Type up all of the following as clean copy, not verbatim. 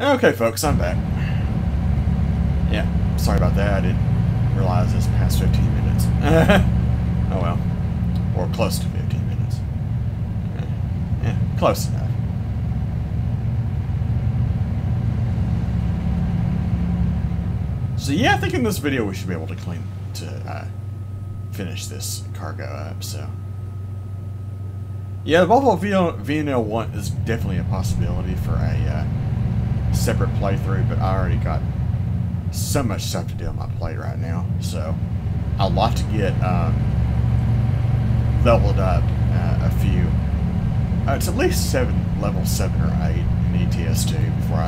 Okay, folks, I'm back. Yeah, sorry about that. I didn't realize it was past 15 minutes. Oh well. Or close to 15 minutes. Yeah, close enough. So yeah, I think in this video we should be able to finish this cargo up, so. Yeah, the Volvo VNL 1 is definitely a possibility for a separate playthrough, but I already got so much stuff to do on my plate right now, so I'd like to get leveled up a few. It's at least level 7 or 8 in ETS2 before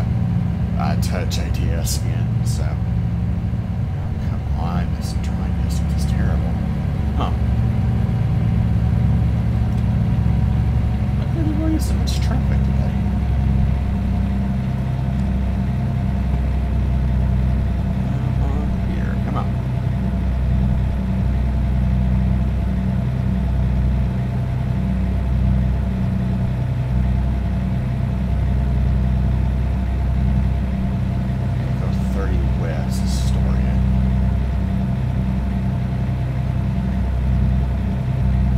I touch ATS again, so. Oh, come on, this trying this is terrible. Huh. Why is so much traffic today?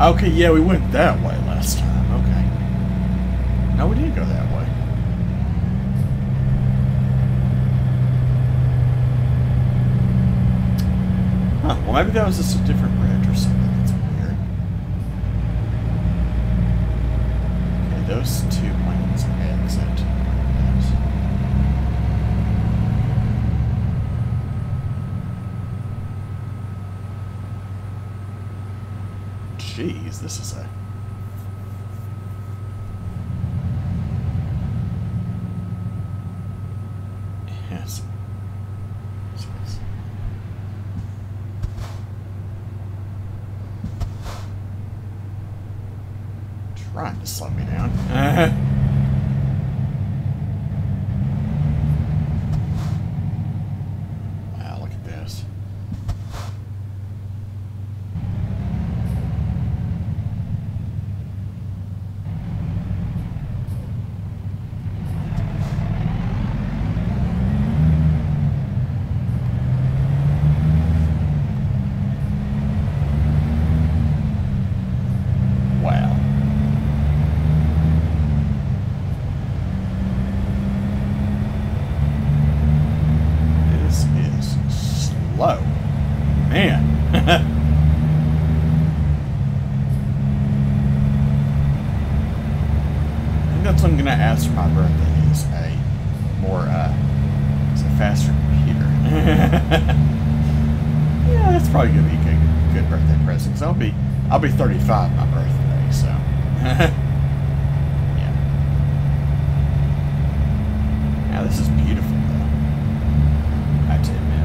Okay, yeah, we went that way last time, okay. No, we didn't go that way. Huh, well maybe that was just a different bridge or something, that's weird. Okay, those two planes exit. Jeez, this is a... Yes. Jeez. Trying to slow me down. Wow, look at this. I'll be 35 my birthday, so yeah. Now this is beautiful though. I have to admit.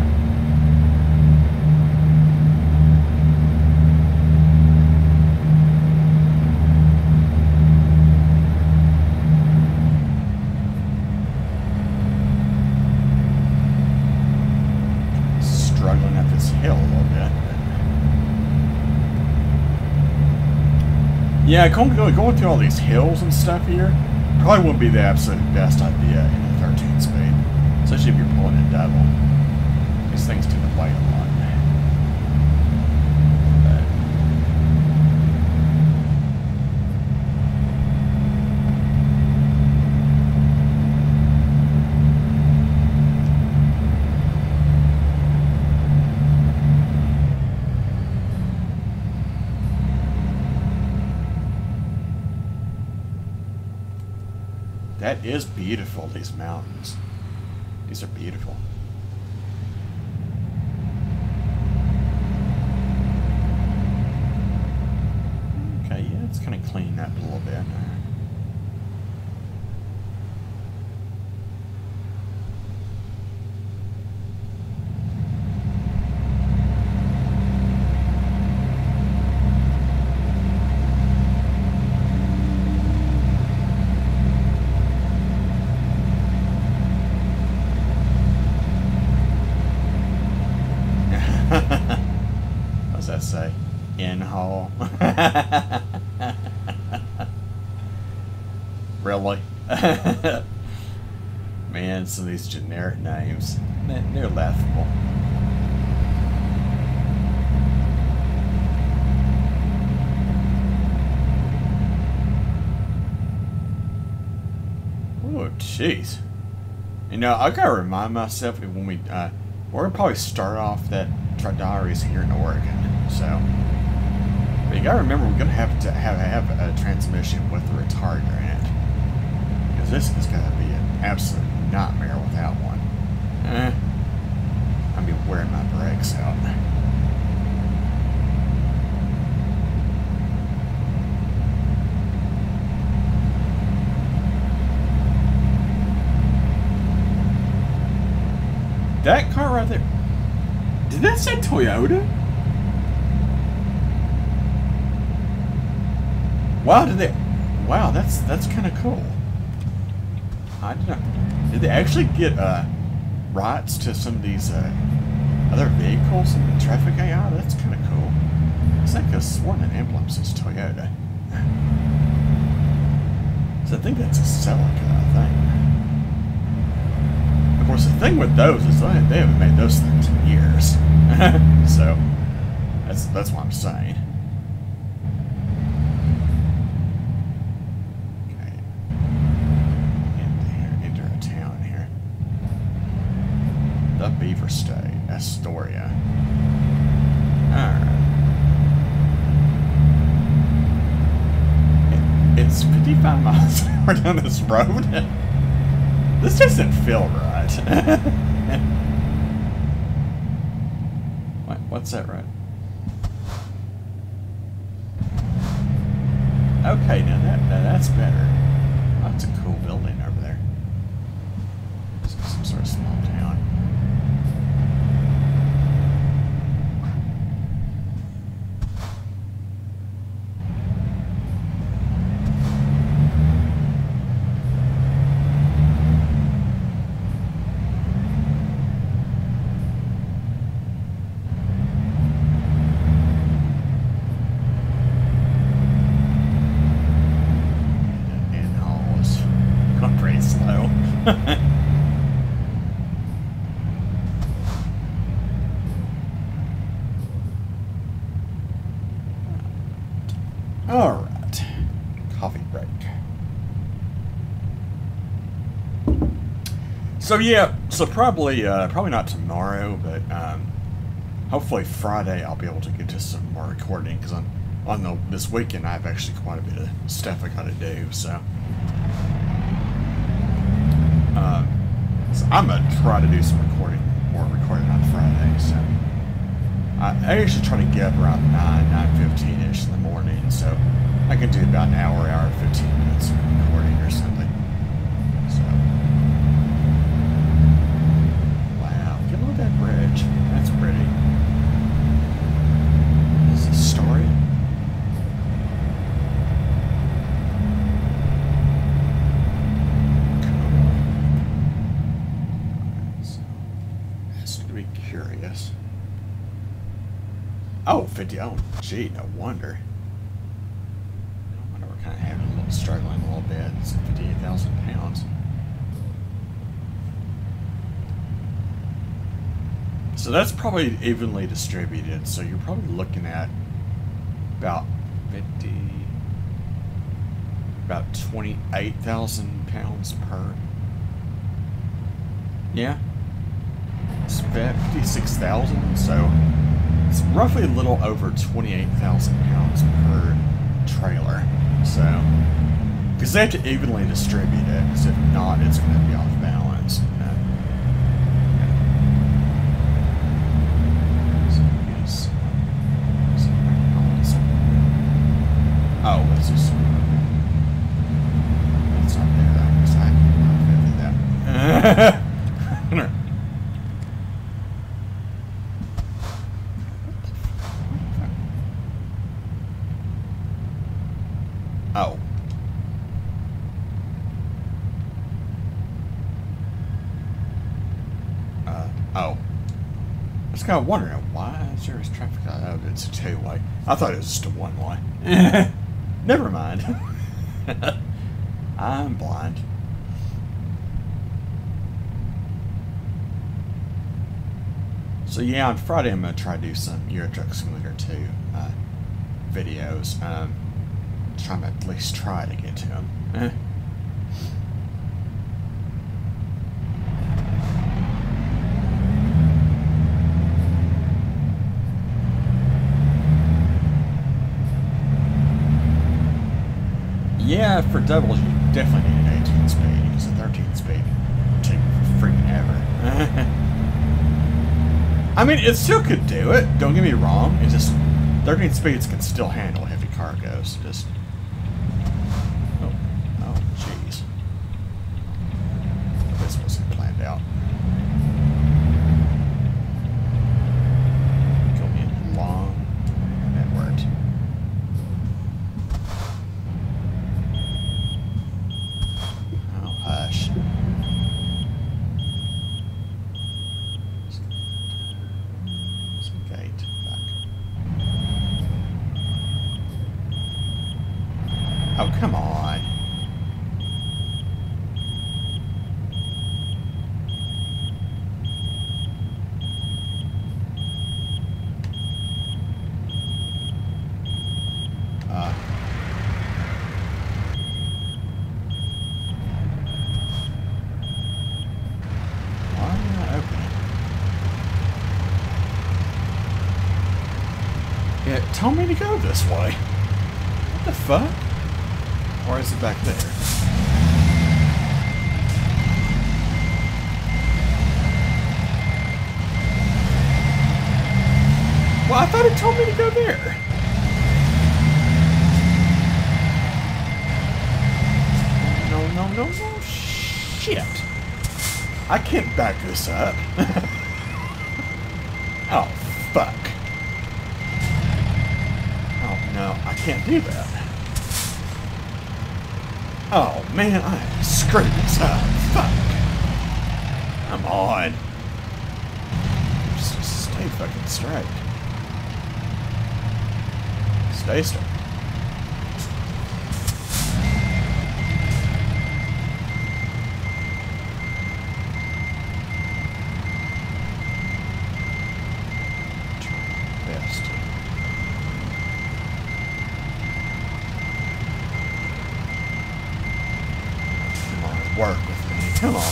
Struggling up this hill a little bit. Yeah, going through all these hills and stuff here probably wouldn't be the absolute best idea in a 13 speed, especially if you're pulling a double. These things tend to play a lot. That is beautiful, these mountains. These are beautiful. Okay, yeah, it's kind of cleaned up a little bit now. In-haul. Really? Man, some of these generic names, man, they're laughable. Oh, jeez. You know, I gotta remind myself that when we're gonna probably start off that TriDiaries here in Oregon, so. But you gotta remember, we're gonna have to have a transmission with a retarder in it, because this is gonna be an absolute nightmare without one. I'll be wearing my brakes out. That car right there, did that say Toyota? Wow, did they, wow, that's kind of cool. I did not, did they actually get rights to some of these other vehicles in the traffic AI? That's kind of cool. It's like a sworn in emblem says Toyota. So I think that's a Celica, I think. Of course, the thing with those is they haven't made those things in years. So, that's what I'm saying. Okay. Enter a town here. The Beaver State, Astoria. Alright. It's 55 miles an hour down this road. This doesn't feel right. What's that right? Okay, now that's better. That's a cool building over there. It's some sort of small town. Alright. Coffee break. So yeah, so probably not tomorrow, but hopefully Friday I'll be able to get to some more recording, because this weekend I have actually quite a bit of stuff I gotta do, so. So I'm going to try to do some recording on Friday, so I usually try to get up around 9, 9:15-ish in the morning, so I can do about an hour, hour 15 minutes of recording or something, so. Wow, get a look at that bridge, that's pretty. Is this story? Curious. Oh, 50. Oh, gee, no wonder. I wonder we're kind of having a little struggling a little bit. It's 58,000 pounds. So that's probably evenly distributed. So you're probably looking at about 28,000 pounds per. Yeah. It's 56,000, so it's roughly a little over 28,000 pounds per trailer. So, because they have to evenly distribute it, because if not, it's going to be off balance. Oh, that's just. That's not there, though, because I can't fit that. Oh. Oh. I was kind of wondering, why is there traffic? Oh, it's a two-way. I thought it was just a one-way. Never mind. I'm blind. So yeah, on Friday I'm going to try to do some Euro Truck Simulator 2 videos. Trying to at least try to get to them. Yeah, for doubles you definitely need an 18 speed, because a 13 speed would take freaking ever. I mean, it still could do it, don't get me wrong, it's just 13 speeds can still handle heavy cargoes, just... Oh, jeez. This wasn't planned out. Going long, that worked. Oh, hush. Oh, come on. Why not open it? Yeah, it told me to go this way. What the fuck? Or is it back there? Well, I thought it told me to go there. No, no, no, no, shit. I can't back this up. Oh, fuck. Oh, no, I can't do that. Oh man, I screwed this up. Fuck. Come on. Just stay fucking straight. Stay straight. Work with me. Come on.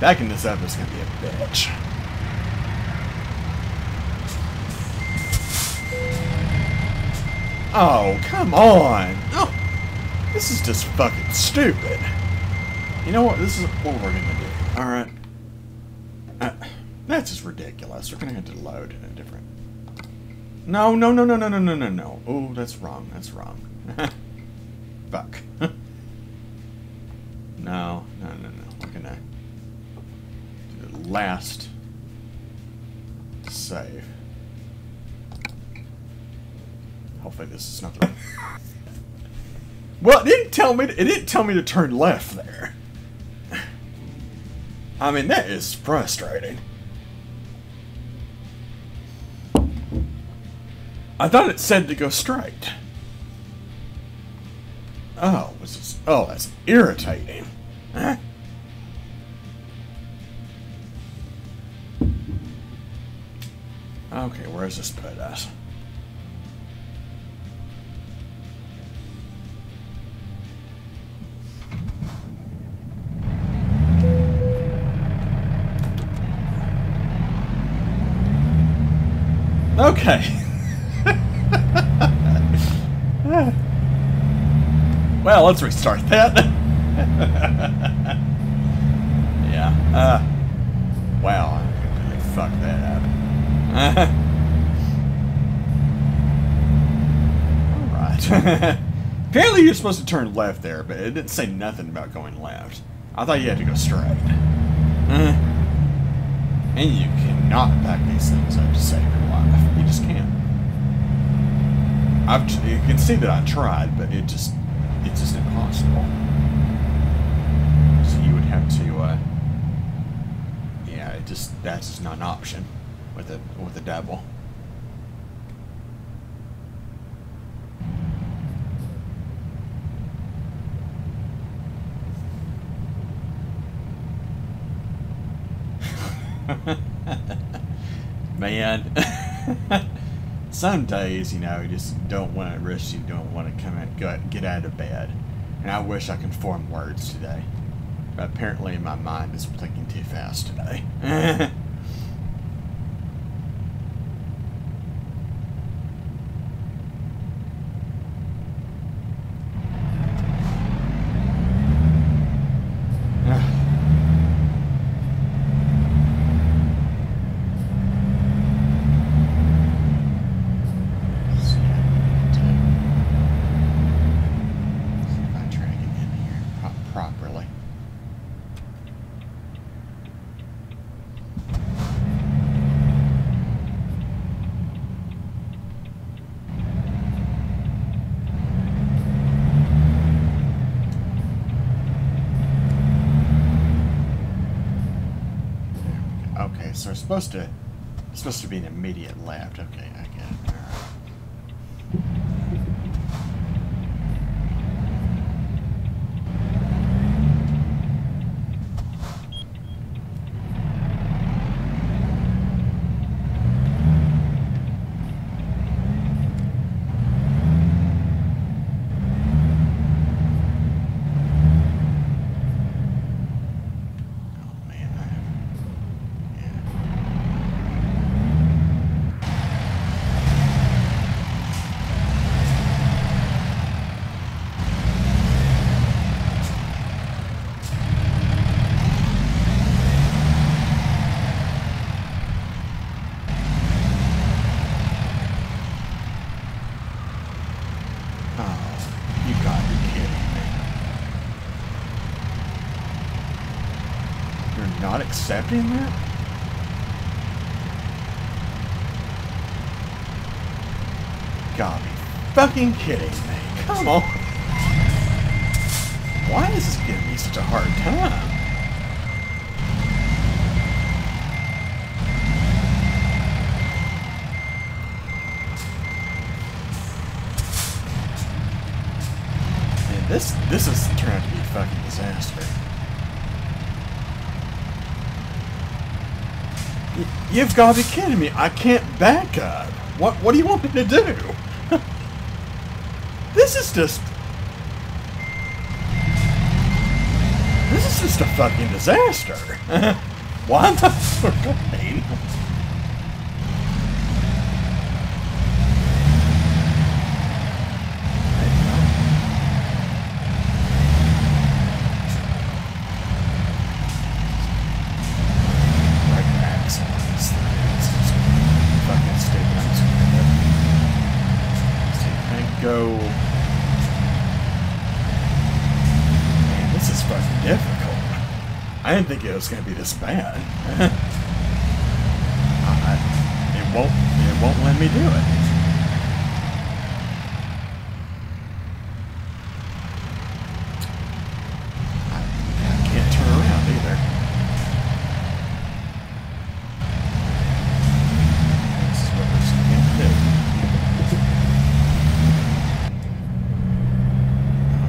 Backing this up is going to be a bitch. Oh, come on. Oh, this is just fucking stupid. You know what? This is what we're going to do. Alright. That's just ridiculous. We're gonna have to load in a different... No, no, no, no, no, no, no, no, no. Oh, that's wrong. That's wrong. Fuck. No, no, no, no. We're gonna do the last save. Hopefully this is not the... Well, it didn't tell me to turn left there. I mean, that is frustrating. I thought it said to go straight. Oh, oh, that's irritating. Huh? Okay, where does this put us? Okay. Well, let's restart that. Yeah. Wow, I completely fucked that up. Alright. Apparently you're supposed to turn left there, but it didn't say nothing about going left. I thought you had to go straight. And you cannot back these things up to save your life. You just can't. You can see that I tried, but it just... It's just impossible. So you would have to, yeah, that's just not an option with a double. Man. Some days, you know, you just don't want to risk, you don't want to come out, get out of bed. And I wish I could form words today. But apparently my mind is thinking too fast today. So it's supposed to be an immediate left. Okay, I get it. All right. Accepting that? Gotta be fucking kidding me. Come on. Why is this giving me such a hard time? Man, this is turning out to be a fucking disaster. You've got to be kidding me. I can't back up. What do you want me to do? This is just a fucking disaster. Why am I so going? I didn't think it was going to be this bad. It won't let me do it. I can't turn around either. This is what this can't do.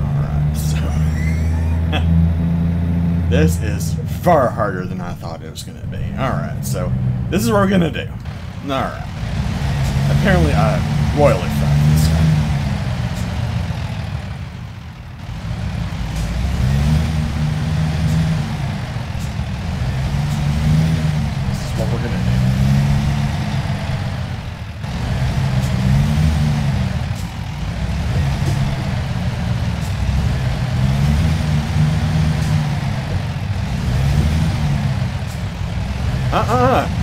All right, so... This is far harder than I thought it was going to be. Alright, so this is what we're going to do. Alright. Apparently I royally fucked this up. This is what we're going to do.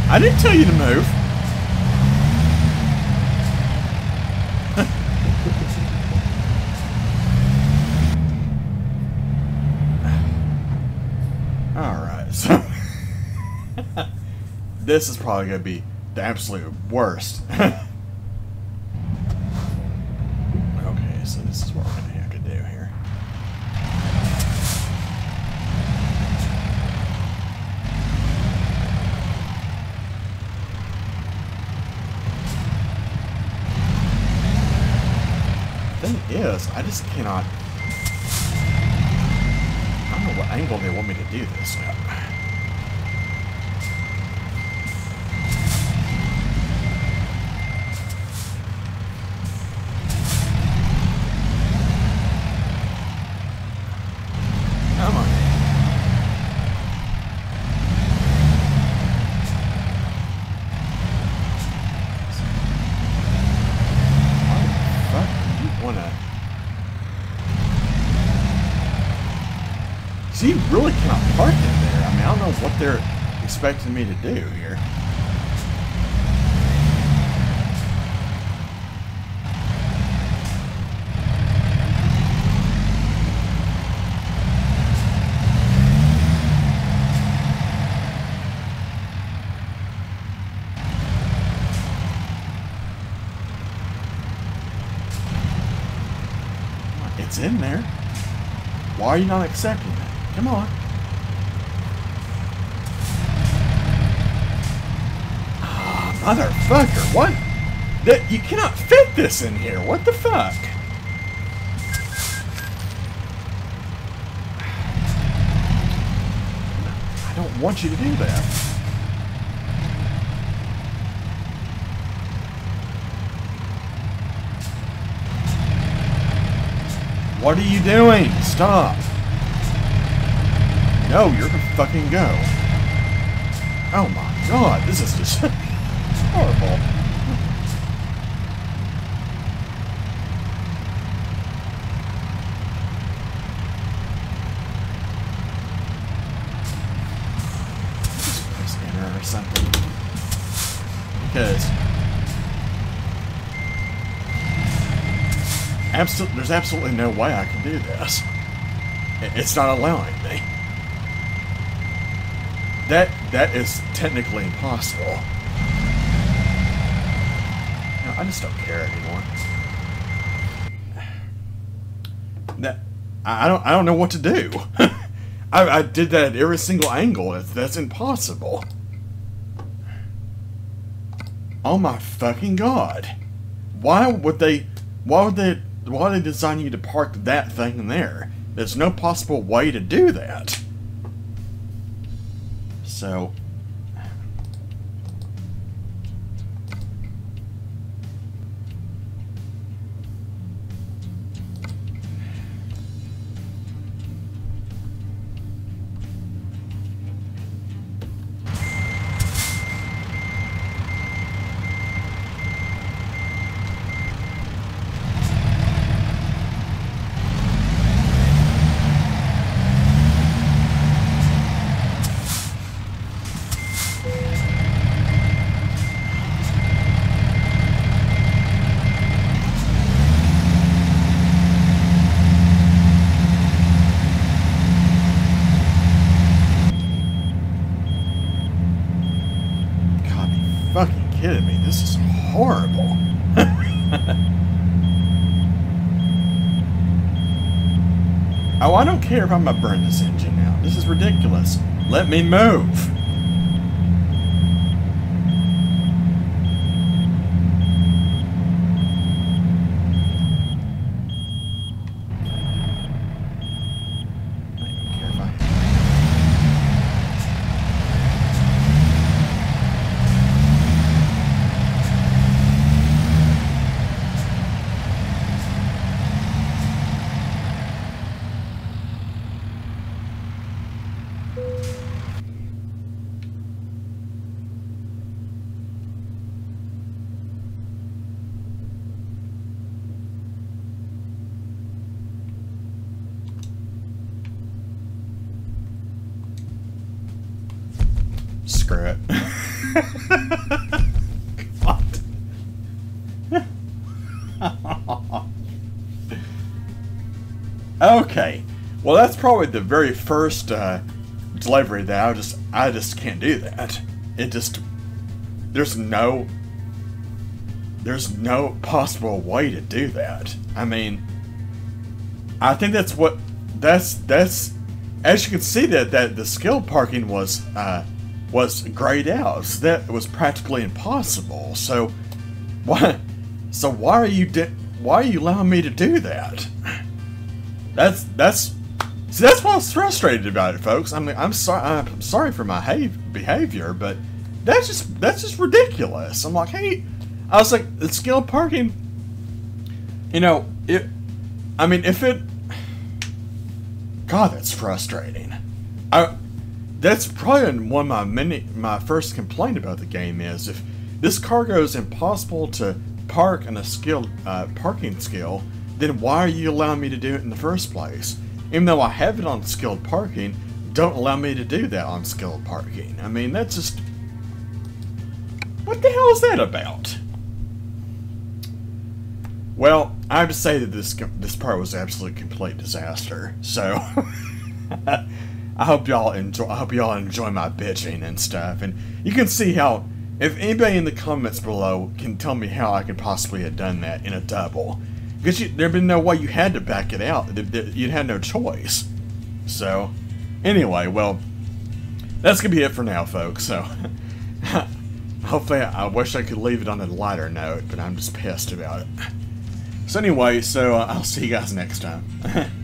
I didn't tell you to move. Alright, so... This is probably going to be the absolute worst. Okay, so this is what we're going to have to do here. Is I just cannot. I don't know what angle they want me to do this at. She really cannot park in there. I mean, I don't know what they're expecting me to do here. It's in there. Why are you not accepting it? Come on. Ah, motherfucker. What? That you cannot fit this in here. What the fuck? I don't want you to do that. What are you doing? Stop. No, you're gonna fucking go. Oh my god, this is just horrible. Just press enter or something. Because there's absolutely no way I can do this. It's not allowing me. That is technically impossible. No, I just don't care anymore. I don't know what to do. I did that at every single angle. That's impossible. Oh my fucking god! Why would they design you to park that thing in there? There's no possible way to do that. So... kidding me, this is horrible. Oh, I don't care if I'm gonna burn this engine out. This is ridiculous. Let me move. Screw it. God. Okay. Well, that's probably the very first delivery that I just can't do that. It just there's no possible way to do that. I mean, I think that's what that's as you can see that the skilled parking was grayed out. So that was practically impossible. So why are you allowing me to do that? That's why I was frustrated about it, folks. I mean, I'm sorry for my behavior, but that's just ridiculous. I'm like, hey, I was like, the skilled parking. You know, it. I mean, if it. God, that's frustrating. That's probably one of my first complaint about the game is if this cargo is impossible to park in a skilled parking skill, then why are you allowing me to do it in the first place? even though I have it on skilled parking, don't allow me to do that on skilled parking. I mean, that's just... what the hell is that about? Well, I have to say that this part was an absolute complete disaster. So, I hope y'all enjoy my bitching and stuff. And you can see how, if anybody in the comments below can tell me how I could possibly have done that in a double, because there'd been no way you had to back it out. You'd had no choice. So, anyway, well, that's gonna be it for now, folks. So. Hopefully, I wish I could leave it on a lighter note, but I'm just pissed about it. So anyway, I'll see you guys next time.